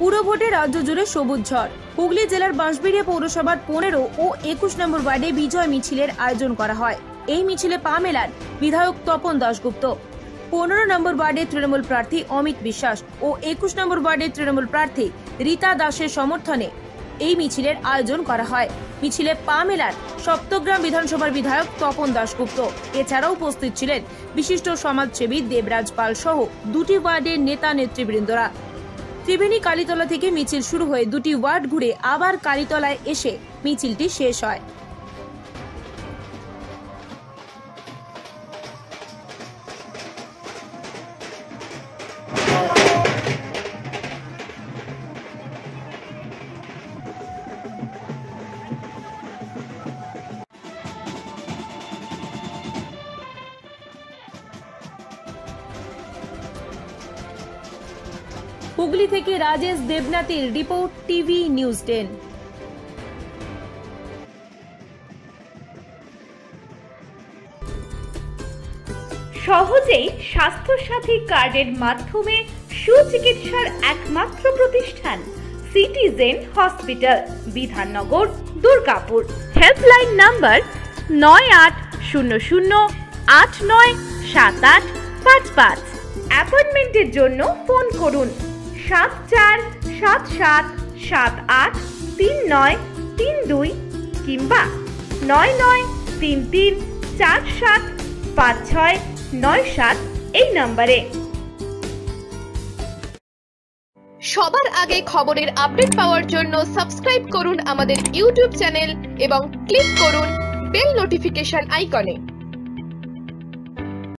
পুরো ভোটে রাজ্য জুড়ে সবুজ ঝড়। হুগলি জেলার বাঁশবেড়িয়া পৌরসভার 15 ও 21 নম্বর ওয়ার্ডে বিজয় মিছিলের আয়োজন করা হয়। এই মিছিলে পা মেলান বিধায়ক তপন দাশগুপ্ত, 15 নম্বর ওয়ার্ডের তৃণমূল প্রার্থী অমিত বিশ্বাস ও 21 নম্বর ওয়ার্ডের তৃণমূল প্রার্থী रीता দাশের সমর্থনে এই মিছিলের আয়োজন করা হয়। মিছিলে পা মেলান সপ্তগ্রাম বিধানসভার বিধায়ক তপন দাশগুপ্ত। এছাড়াও উপস্থিত ছিলেন বিশিষ্ট সমাজসেবী দেবরাজ পাল সহ দুটি ওয়ার্ডের নেতা নেতৃবৃন্দরা। ত্রিবেণী কালীতলা থেকে মিছিল শুরু হয়ে দুটি ওয়ার্ড ঘুরে আবার কালীতলায় এসে মিছিলটি শেষ হয়। হুগলি থেকে রাজেশ দেবনাথের রিপোর্ট, টিভি নিউজ 10। সহজেই স্বাস্থ্যসাথী কার্ডের মাধ্যমে সুচিকিৎসার একমাত্র প্রতিষ্ঠান citizen hospital, Bidhannagar, Durgapur. Helpline number 9800897855। অ্যাপয়েন্টমেন্টের জন্য ফোন করুন 7477783932 কিংবা 9933475697 এই নম্বরে। সবার আগে খবরের আপডেট পাওয়ার জন্য সাবস্ক্রাইব করুন আমাদের ইউটিউব চ্যানেল এবং ক্লিক করুন বেল নোটিফিকেশন আইকনে।